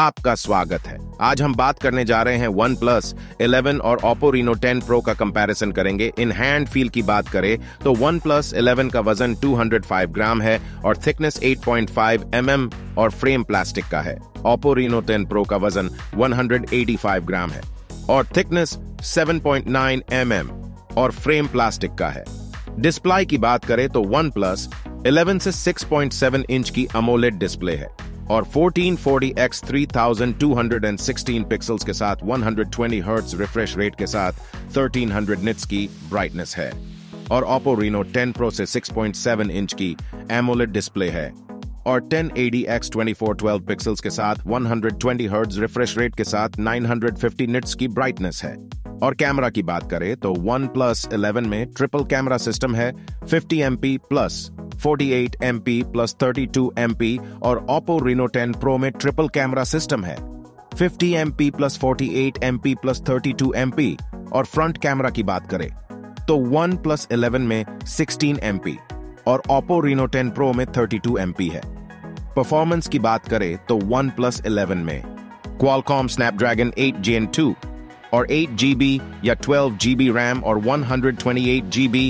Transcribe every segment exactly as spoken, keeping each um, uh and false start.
आपका स्वागत है। आज हम बात करने जा रहे हैं OnePlus इलेवन और Oppo Reno टेन Pro का कंपैरिजन करेंगे। इन हैंड फील की बात करें तो OnePlus इलेवन का वजन दो सौ पाँच ग्राम है और थिकनेस आठ पॉइंट पाँच एम एम और फ्रेम प्लास्टिक का है। Oppo Reno टेन Pro का वजन एक सौ पचासी ग्राम है और थिकनेस सात पॉइंट नौ एम एम और फ्रेम प्लास्टिक का है। डिस्प्ले की बात करें तो OnePlus इलेवन से छह पॉइंट सात इंच की AMOLED डिस्प्ले है और चौदह सौ चालीस बाय बत्तीस सौ सोलह पिक्सल्स के साथ एक सौ बीस हर्ट्ज रिफ्रेश रेट के साथ तेरह सौ निट्स की ब्राइटनेस है। और Oppo Reno टेन Pro से छह पॉइंट सात इंच की AMOLED डिस्प्ले है और दस अस्सी बाय चौबीस पिक्सल्स के साथ एक सौ बीस हर्ट्ज रिफ्रेश रेट के साथ नौ सौ पचास निट्स की ब्राइटनेस है। और कैमरा की बात करें तो OnePlus इलेवन में ट्रिपल कैमरा सिस्टम है, पचास एम पी प्लस, अड़तालीस एम पी प्लस बत्तीस एम पी और Oppo Reno टेन Pro में ट्रिपल कैमरा सिस्टम है, पचास एम पी प्लस अड़तालीस एम पी प्लस बत्तीस एम पी। और फ्रंट कैमरा की बात करें तो OnePlus इलेवन में सोलह एम पी और Oppo Reno टेन Pro में बत्तीस एम पी है। परफॉर्मेंस की बात करें तो OnePlus इलेवन में Qualcomm Snapdragon eight gen two और एट जी बी या बारह जी बी रैम और एक सौ अट्ठाईस जी बी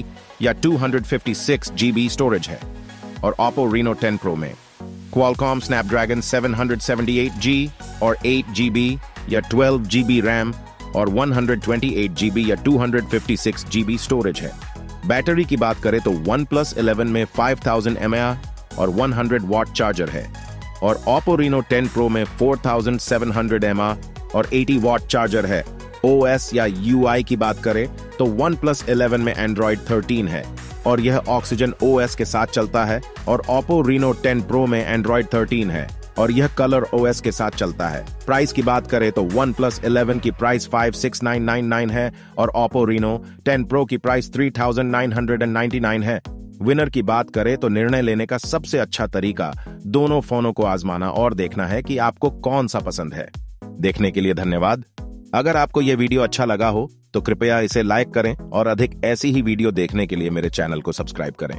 या दो सौ छप्पन जी बी स्टोरेज है। और Oppo Reno टेन Pro में Qualcomm Snapdragon seven seventy eight G और एट जी बी या बारह जी बी रैम और एक सौ अट्ठाईस जी बी या दो सौ छप्पन जी बी स्टोरेज है। बैटरी की बात करें तो OnePlus इलेवन में पाँच हज़ार एम ए एच और सौ वाट चार्जर है और Oppo Reno टेन Pro में four thousand seven hundred M A H और अस्सी वाट चार्जर है। ओ एस या यू आई की बात करें तो OnePlus इलेवन में Android थर्टीन है और यह Oxygen ओ एस के साथ चलता है और Oppo Reno टेन Pro में Android थर्टीन है और यह Color ओ एस के साथ चलता है। प्राइस की बात करें तो OnePlus इलेवन की प्राइस पाँच हज़ार छह सौ निन्यानवे है और Oppo Reno टेन Pro की प्राइस तीन हज़ार नौ सौ निन्यानवे है। विनर की बात करें तो निर्णय लेने का सबसे अच्छा तरीका दोनों फोनों को आजमाना और देखना है कि आपको कौन सा पसंद है। देखने के लिए धन्यवाद। अगर आपको यह वीडियो अच्छा लगा हो तो कृपया इसे लाइक करें और अधिक ऐसी ही वीडियो देखने के लिए मेरे चैनल को सब्सक्राइब करें।